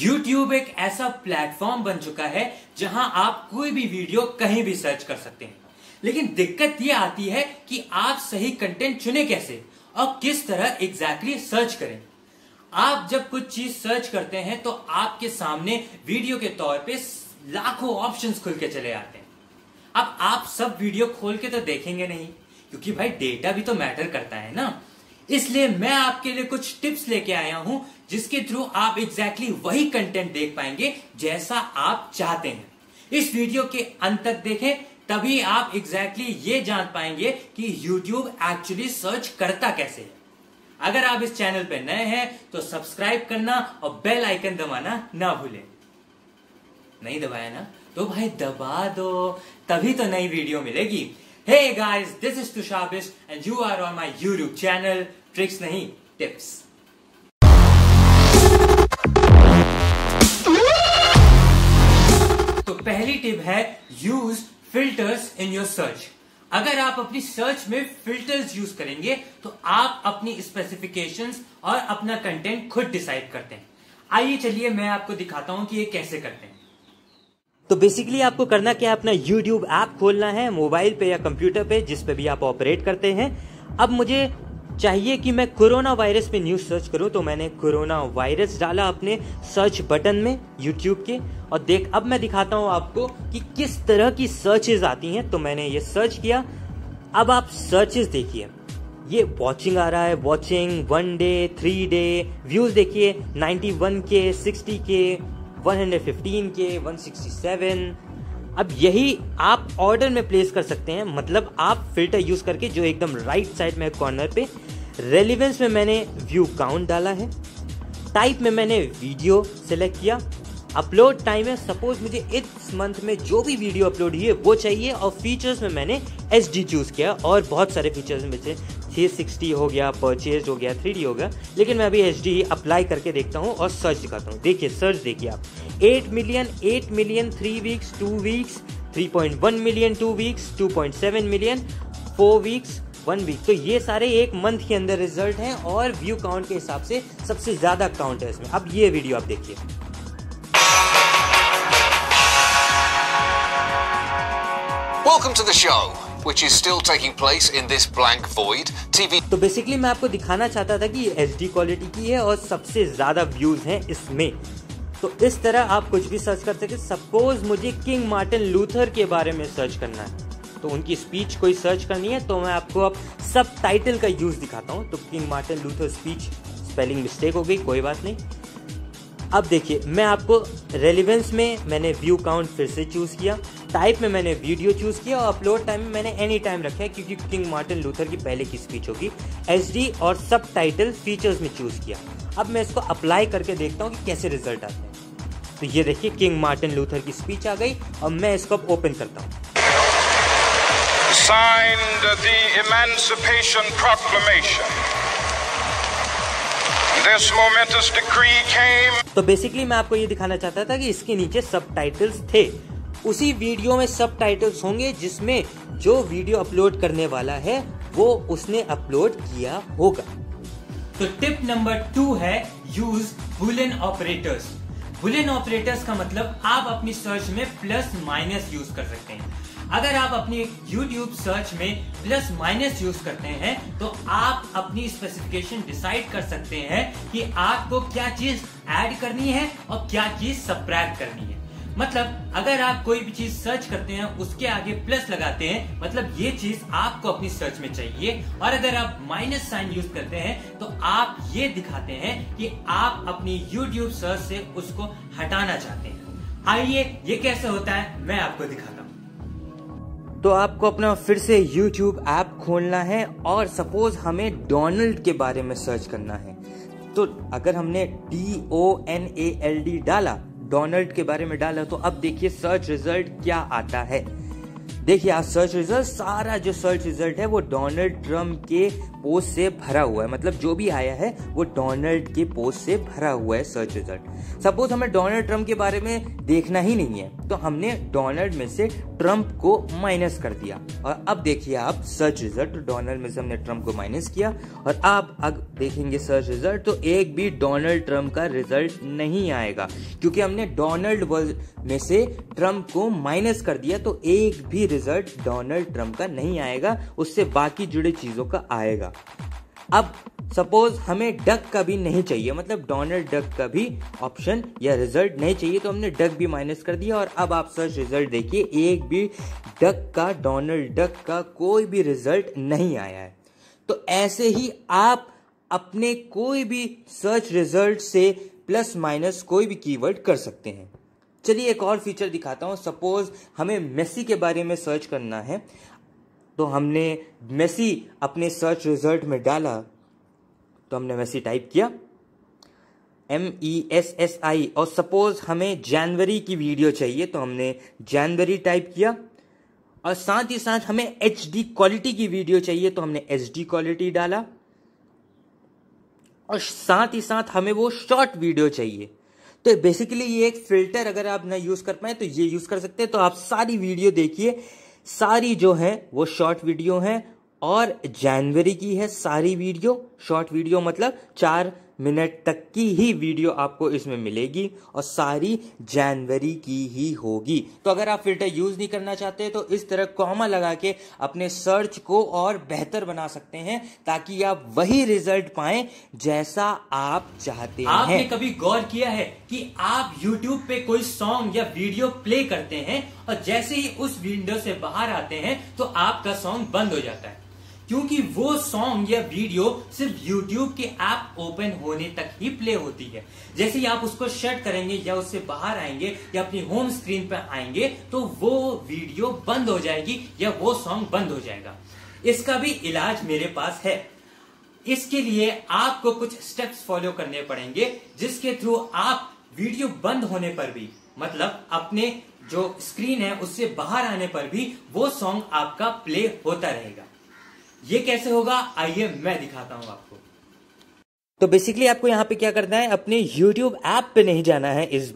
YouTube एक ऐसा platform बन चुका है जहां आप कोई भी वीडियो कहीं भी सर्च कर सकते हैं, लेकिन दिक्कत ये आती है कि आप सही कंटेंट चुने कैसे और किस तरह एग्जैक्टली सर्च करें। आप जब कुछ चीज सर्च करते हैं तो आपके सामने वीडियो के तौर पे लाखों ऑप्शंस खुल के चले आते हैं। अब आप सब वीडियो खोल के तो देखेंगे नहीं, क्योंकि भाई डेटा भी तो मैटर करता है ना। इसलिए मैं आपके लिए कुछ टिप्स लेके आया हूं जिसके थ्रू आप एग्जैक्टली वही कंटेंट देख पाएंगे जैसा आप चाहते हैं। इस वीडियो के अंत तक देखें, तभी आप एग्जैक्टली ये जान पाएंगे कि YouTube एक्चुअली सर्च करता कैसे है। अगर आप इस चैनल पर नए हैं तो सब्सक्राइब करना और बेल आइकन दबाना ना भूलें। नहीं दबाया ना तो भाई दबा दो, तभी तो नई वीडियो मिलेगी। Hey guys, this is Tushar Bish and you are on my YouTube channel Tricks नहीं Tips। तो पहली टिप है use filters in your search. अगर आप अपनी सर्च में फिल्टर्स यूज करेंगे तो आप अपनी स्पेसिफिकेशंस और अपना कंटेंट खुद डिसाइड करते हैं। आइए चलिए मैं आपको दिखाता हूं कि ये कैसे करते हैं। तो बेसिकली आपको करना क्या है, अपना YouTube ऐप खोलना है मोबाइल पे या कंप्यूटर पे, जिस पे भी आप ऑपरेट करते हैं। अब मुझे चाहिए कि मैं कोरोना वायरस पे न्यूज़ सर्च करूं, तो मैंने कोरोना वायरस डाला अपने सर्च बटन में YouTube के, और अब मैं दिखाता हूं आपको कि किस तरह की सर्चेज आती हैं। तो मैंने ये सर्च किया, अब आप सर्चेज देखिए, ये वॉचिंग आ रहा है, वॉचिंग 1 डे 3 डे, व्यूज़ देखिए 91K, 60K, 115K, 167। अब यही आप ऑर्डर में प्लेस कर सकते हैं, मतलब आप फिल्टर यूज करके जो एकदम राइट साइड में कॉर्नर पे। रेलिवेंस में मैंने व्यू काउंट डाला है, टाइप में मैंने वीडियो सेलेक्ट किया, अपलोड टाइम है, सपोज मुझे इस मंथ में जो भी वीडियो अपलोड हुई है वो चाहिए, और फीचर्स में मैंने HD चूज़ किया। और बहुत सारे फीचर्स में से 360 हो गया, परचेज हो गया, 3D हो गया, लेकिन मैं अभी HD ही अप्लाई करके देखता हूँ और सर्च दिखाता हूँ। देखिए सर्च देखिए आप 8 million, 3 weeks, 2 weeks, 3.1 million, 2 weeks, 2.7 million, 4 weeks, 1 week. तो ये सारे एक मंथ के अंदर रिजल्ट हैं और व्यू काउंट के हिसाब से सबसे ज़्यादा काउंट है इसमें। अब ये वीडियो आप देखिए, Welcome to the show, which is still taking place in this blank void TV। तो बेसिकली मैं आपको दिखाना चाहता था कि HD क्वालिटी की है और सबसे ज़्यादा व्यूज़ हैं इसमें। तो इस तरह आप कुछ भी सर्च कर सकते हैं। सपोज मुझे किंग मार्टिन लूथर के बारे में सर्च करना है, तो उनकी स्पीच कोई सर्च करनी है, तो मैं आपको अब सबटाइटल का यूज़ दिखाता हूँ। तो King Martin Luther speech, spelling mistake हो गई, कोई बात नहीं। अब देखिए मैं आपको रेलिवेंस में मैंने व्यू काउंट फिर से चूज़ किया, टाइप में मैंने वीडियो चूज़ किया, और अपलोड टाइम में मैंने एनी टाइम रखा है क्योंकि किंग मार्टिन लूथर की पहले की स्पीच होगी। HD और सबटाइटल फीचर्स में चूज़ किया। अब मैं इसको अप्लाई करके देखता हूँ कि कैसे रिजल्ट आते हैं। तो ये देखिए किंग मार्टिन लूथर की स्पीच आ गई और मैं इसको अब ओपन करता हूँ। Signed the Emancipation Proclamation। This momentous decree came। तो बेसिकली मैं आपको ये दिखाना चाहता था कि इसके नीचे सबटाइटल्स थे, उसी वीडियो में सबटाइटल्स होंगे जिसमें जो वीडियो अपलोड करने वाला है वो उसने अपलोड किया होगा। तो टिप नंबर 2 है use Boolean operators. Boolean operators का मतलब आप अपनी सर्च में प्लस माइनस यूज कर सकते हैं। अगर आप अपनी YouTube सर्च में प्लस माइनस यूज करते हैं तो आप अपनी स्पेसिफिकेशन डिसाइड कर सकते हैं कि आपको क्या चीज ऐड करनी है और क्या चीज सब्ट्रैक्ट करनी है। मतलब अगर आप कोई भी चीज सर्च करते हैं उसके आगे प्लस लगाते हैं, मतलब ये चीज आपको अपनी सर्च में चाहिए, और अगर आप माइनस साइन यूज करते हैं तो आप ये दिखाते हैं कि आप अपनी YouTube सर्च से उसको हटाना चाहते हैं। आइए ये कैसे होता है मैं आपको दिखाता हूँ। तो आपको अपना फिर से YouTube ऐप खोलना है और सपोज हमें डोनाल्ड के बारे में सर्च करना है, तो अगर हमने DONALD डाला, डोनाल्ड के बारे में डाला, तो अब देखिए सर्च रिजल्ट क्या आता है। देखिए आप सर्च रिजल्ट, सारा जो सर्च रिजल्ट है वो डोनाल्ड ट्रम्प के पोस्ट से भरा हुआ है। मतलब जो भी आया है वो डोनाल्ड के पोस्ट से भरा हुआ है सर्च रिजल्ट। सपोज हमें डोनाल्ड ट्रम्प के बारे में देखना ही नहीं है, तो हमने डोनाल्ड में से ट्रम्प को माइनस कर दिया। और अब देखिए आप सर्च रिजल्ट, डोनाल्ड में से हमने ट्रम्प को माइनस किया और आप अब देखेंगे सर्च रिजल्ट तो एक भी डोनाल्ड ट्रम्प का रिजल्ट नहीं आएगा, क्योंकि हमने डोनाल्ड में से ट्रम्प को माइनस कर दिया। तो एक भी रिजल्ट डोनाल्ड ट्रम्प का नहीं आएगा, उससे बाकी जुड़े चीजों का आएगा। अब सपोज हमें डक का भी नहीं चाहिए, मतलब डोनाल्ड डक का भी ऑप्शन या रिजल्ट नहीं चाहिए, तो हमने डक भी माइनस कर दिया। और अब आप सर्च रिजल्ट देखिए, एक भी डक का, डोनाल्ड डक का कोई भी रिजल्ट नहीं आया है। तो ऐसे ही आप अपने कोई भी सर्च रिजल्ट से प्लस माइनस कोई भी कीवर्ड कर सकते हैं। चलिए एक और फीचर दिखाता हूँ। सपोज हमें मेसी के बारे में सर्च करना है, तो हमने मेसी अपने सर्च रिजल्ट में डाला, तो हमने मेसी टाइप किया MESSI, और सपोज हमें जनवरी की वीडियो चाहिए तो हमने जनवरी टाइप किया। और साथ ही साथ हमें HD क्वालिटी की वीडियो चाहिए तो हमने HD क्वालिटी डाला। और साथ ही साथ हमें वो शॉर्ट वीडियो चाहिए, तो बेसिकली ये एक फिल्टर अगर आप ना यूज कर पाए तो ये यूज कर सकते हैं। तो आप सारी वीडियो देखिए, सारी जो है वो शॉर्ट वीडियो है और जनवरी की है सारी वीडियो। शॉर्ट वीडियो मतलब 4 मिनट तक की ही वीडियो आपको इसमें मिलेगी और सारी जनवरी की ही होगी। तो अगर आप फिल्टर यूज नहीं करना चाहते तो इस तरह कॉमा लगा के अपने सर्च को और बेहतर बना सकते हैं, ताकि आप वही रिजल्ट पाएं जैसा आप चाहते हैं। आपने कभी गौर किया है कि आप YouTube पे कोई सॉन्ग या वीडियो प्ले करते हैं और जैसे ही उस विंडो से बाहर आते हैं तो आपका सॉन्ग बंद हो जाता है, क्योंकि वो सॉन्ग या वीडियो सिर्फ YouTube के ऐप ओपन होने तक ही प्ले होती है। जैसे ही आप उसको शट करेंगे या उससे बाहर आएंगे या अपनी होम स्क्रीन पर आएंगे तो वो वीडियो बंद हो जाएगी या वो सॉन्ग बंद हो जाएगा। इसका भी इलाज मेरे पास है। इसके लिए आपको कुछ स्टेप्स फॉलो करने पड़ेंगे, जिसके थ्रू आप वीडियो बंद होने पर भी, मतलब अपने जो स्क्रीन है उससे बाहर आने पर भी, वो सॉन्ग आपका प्ले होता रहेगा। ये कैसे होगा आइए मैं दिखाता हूं आपको। तो बेसिकली आपको यहाँ पे क्या करना है, अपने YouTube ऐप पे नहीं जाना है इस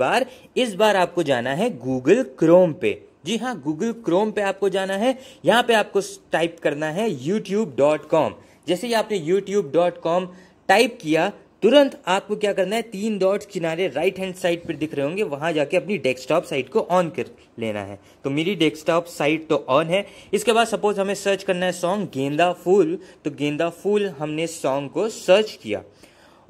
बार आपको जाना है Google Chrome पे। जी हाँ, Google Chrome पे आपको जाना है। यहाँ पे आपको टाइप करना है youtube.com। जैसे ही आपने youtube.com टाइप किया, तुरंत आपको क्या करना है, 3 डॉट्स किनारे राइट हैंड साइड पर दिख रहे होंगे, वहां जाके अपनी डेस्कटॉप साइट को ऑन कर लेना है। तो मेरी डेस्कटॉप साइट तो ऑन है। इसके बाद सपोज हमें सर्च करना है सॉन्ग गेंदा फूल, तो गेंदा फूल हमने सॉन्ग को सर्च किया।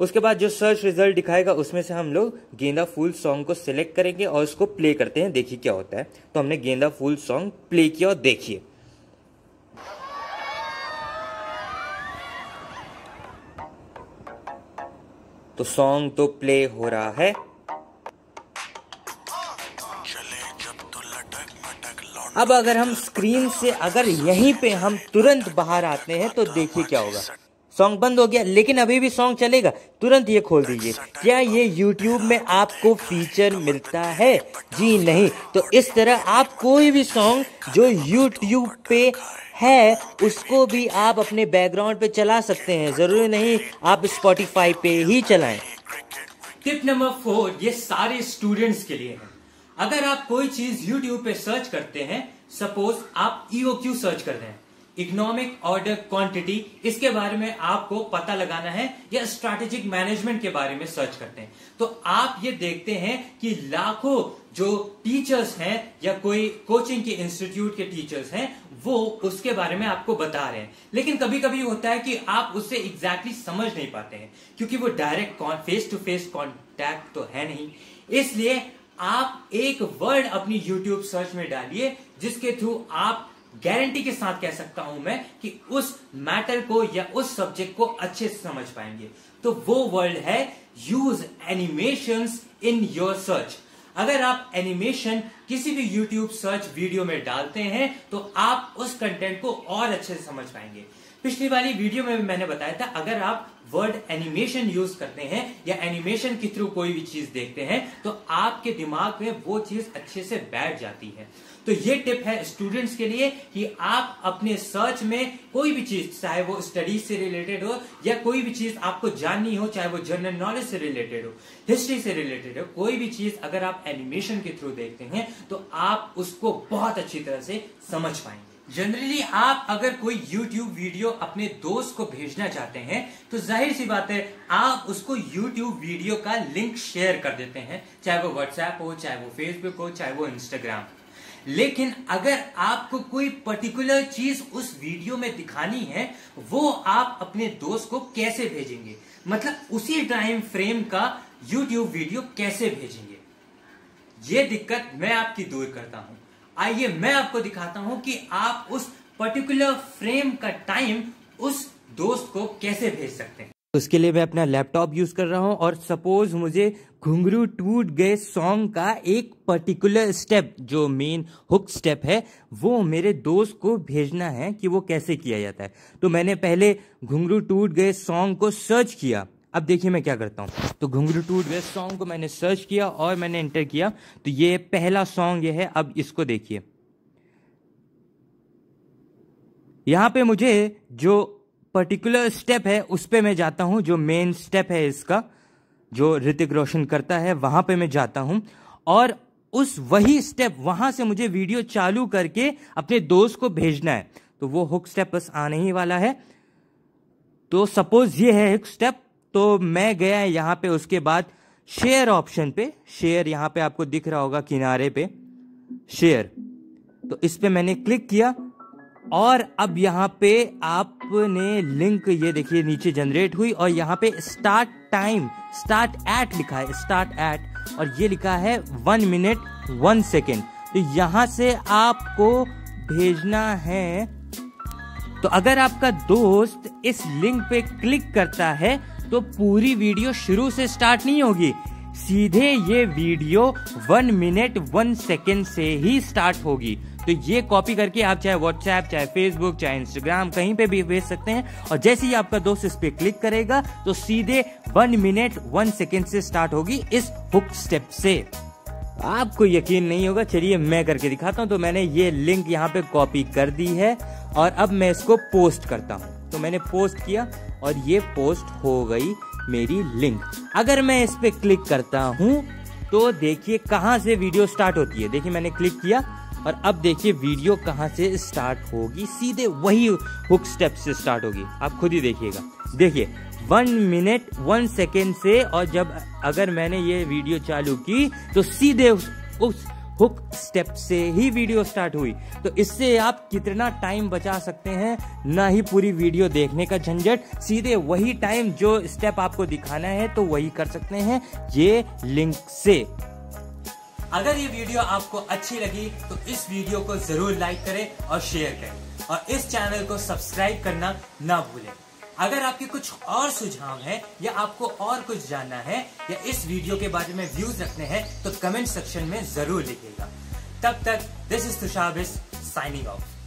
उसके बाद जो सर्च रिजल्ट दिखाएगा उसमें से हम लोग गेंदा फूल सॉन्ग को सिलेक्ट करेंगे और उसको प्ले करते हैं, देखिए क्या होता है। तो हमने गेंदा फूल सॉन्ग प्ले किया और देखिए तो सॉन्ग तो प्ले हो रहा है। अब अगर हम स्क्रीन से अगर यहीं पे हम तुरंत बाहर आते हैं तो देखिए क्या होगा, सॉन्ग बंद हो गया लेकिन अभी भी सॉन्ग चलेगा। तुरंत ये खोल दीजिए। क्या ये YouTube में आपको फीचर मिलता है? जी नहीं। तो इस तरह आप कोई भी सॉन्ग जो YouTube पे है उसको भी आप अपने बैकग्राउंड पे चला सकते हैं, जरूरी नहीं आप Spotify पे ही चलाएं। टिप नंबर 4 ये सारे स्टूडेंट्स के लिए है। अगर आप कोई चीज YouTube पे सर्च करते हैं, सपोज आप EOQ सर्च कर रहे हैं, इकोनॉमिक ऑर्डर क्वांटिटी, इसके बारे में आपको पता लगाना है, या स्ट्रैटेजिक मैनेजमेंट के बारे में सर्च करते हैं, तो आप ये देखते हैं कि लाखों जो टीचर्स हैं या कोई कोचिंग के इंस्टीट्यूट के टीचर्स हैं वो उसके बारे में आपको बता रहे हैं। लेकिन कभी कभी होता है कि आप उससे एग्जैक्टली समझ नहीं पाते हैं, क्योंकि वो direct face to face contact तो है नहीं। इसलिए आप एक वर्ड अपनी YouTube सर्च में डालिए, जिसके थ्रू आप गारंटी के साथ कह सकता हूं मैं कि उस मैटर को या उस सब्जेक्ट को अच्छे से समझ पाएंगे। तो वो वर्ड है use animations in your search. अगर आप एनिमेशन किसी भी YouTube सर्च वीडियो में डालते हैं तो आप उस कंटेंट को और अच्छे से समझ पाएंगे। पिछली वाली वीडियो में भी मैंने बताया था, अगर आप वर्ड एनिमेशन यूज करते हैं या एनिमेशन के थ्रू कोई भी चीज देखते हैं तो आपके दिमाग में वो चीज अच्छे से बैठ जाती है। तो ये टिप है स्टूडेंट्स के लिए कि आप अपने सर्च में कोई भी चीज, चाहे वो स्टडीज से रिलेटेड हो या कोई भी चीज आपको जाननी हो, चाहे वो जनरल नॉलेज से रिलेटेड हो, हिस्ट्री से रिलेटेड हो, कोई भी चीज अगर आप एनिमेशन के थ्रू देखते हैं तो आप उसको बहुत अच्छी तरह से समझ पाएंगे। जनरली आप अगर कोई YouTube वीडियो अपने दोस्त को भेजना चाहते हैं तो जाहिर सी बात है आप उसको YouTube वीडियो का लिंक शेयर कर देते हैं, चाहे वो WhatsApp हो, चाहे वो Facebook हो, चाहे वो Instagram। लेकिन अगर आपको कोई पर्टिकुलर चीज उस वीडियो में दिखानी है, वो आप अपने दोस्त को कैसे भेजेंगे, मतलब उसी टाइम फ्रेम का YouTube वीडियो कैसे भेजेंगे, ये दिक्कत मैं आपकी दूर करता हूं। आइए मैं आपको दिखाता हूं कि आप उस पर्टिकुलर फ्रेम का टाइम उस दोस्त को कैसे भेज सकते हैं। उसके लिए मैं अपना लैपटॉप यूज कर रहा हूं और सपोज मुझे घुंघरू टूट गए सॉन्ग का एक पर्टिकुलर स्टेप, जो मेन हुक स्टेप है, वो मेरे दोस्त को भेजना है कि वो कैसे किया जाता है। तो मैंने पहले घुंघरू टूट गए सॉन्ग को सर्च किया। अब देखिए मैं क्या करता हूँ। तो घुंघरू टूट गए सॉन्ग को मैंने सर्च किया और मैंने एंटर किया, तो ये पहला सॉन्ग ये है। अब इसको देखिए, यहाँ पे मुझे जो पर्टिकुलर स्टेप है उस पे मैं जाता हूँ, जो मेन स्टेप है इसका, जो ऋतिक रोशन करता है, वहाँ पे मैं जाता हूँ और उस वही स्टेप वहाँ से मुझे वीडियो चालू करके अपने दोस्त को भेजना है। तो वो हुक स्टेप बस आने ही वाला है। तो सपोज ये है हुक स्टेप, तो मैं गया यहाँ पे, उसके बाद शेयर ऑप्शन पे, शेयर यहाँ पे आपको दिख रहा होगा किनारे पे शेयर, तो इस पे मैंने क्लिक किया और अब यहाँ पे आपने लिंक ये देखिए नीचे जनरेट हुई और यहाँ पे स्टार्ट टाइम, स्टार्ट एट लिखा है, स्टार्ट एट, और ये लिखा है 1 मिनट 1 सेकेंड। तो यहाँ से आपको भेजना है। तो अगर आपका दोस्त इस लिंक पे क्लिक करता है तो पूरी वीडियो शुरू से स्टार्ट नहीं होगी, सीधे ये वीडियो 1 मिनट 1 सेकेंड से ही स्टार्ट होगी। तो ये कॉपी करके आप चाहे व्हाट्सएप, चाहे फेसबुक, चाहे इंस्टाग्राम, कहीं पे भी भेज सकते हैं। और जैसे ही आपका दोस्त इस पे क्लिक करेगा तो सीधे 1 मिनट 1 सेकेंड से स्टार्ट होगी इस हुक स्टेप से। आपको यकीन नहीं होगा, चलिए मैं करके दिखाता हूँ। तो मैंने ये लिंक यहाँ पे कॉपी कर दी है और अब मैं इसको पोस्ट करता हूँ। तो मैंने पोस्ट किया और ये पोस्ट हो गई मेरी लिंक। अगर मैं इस पे क्लिक करता हूँ तो देखिए कहाँ से वीडियो स्टार्ट होती है। देखिए मैंने क्लिक किया और अब देखिए वीडियो कहाँ से स्टार्ट होगी, सीधे वही हुक स्टेप से स्टार्ट होगी। आप खुद ही देखिएगा, देखिए 1 मिनट 1 सेकेंड से, और जब अगर मैंने ये वीडियो चालू की तो सीधे उस हुक स्टेप से ही वीडियो स्टार्ट हुई। तो इससे आप कितना टाइम बचा सकते हैं, ना ही पूरी वीडियो देखने का झंझट, सीधे वही टाइम जो स्टेप आपको दिखाना है तो वही कर सकते हैं ये लिंक से। अगर ये वीडियो आपको अच्छी लगी तो इस वीडियो को जरूर लाइक करें और शेयर करें और इस चैनल को सब्सक्राइब करना ना भूलें। अगर आपके कुछ और सुझाव हैं या आपको और कुछ जानना है या इस वीडियो के बारे में व्यूज रखने हैं तो कमेंट सेक्शन में जरूर लिखिएगा। तब तक this is Tushar signing of.